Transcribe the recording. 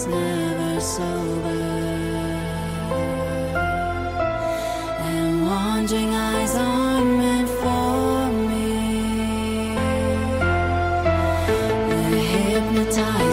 is never sober, and wandering eyes aren't meant for me. They're hypnotized.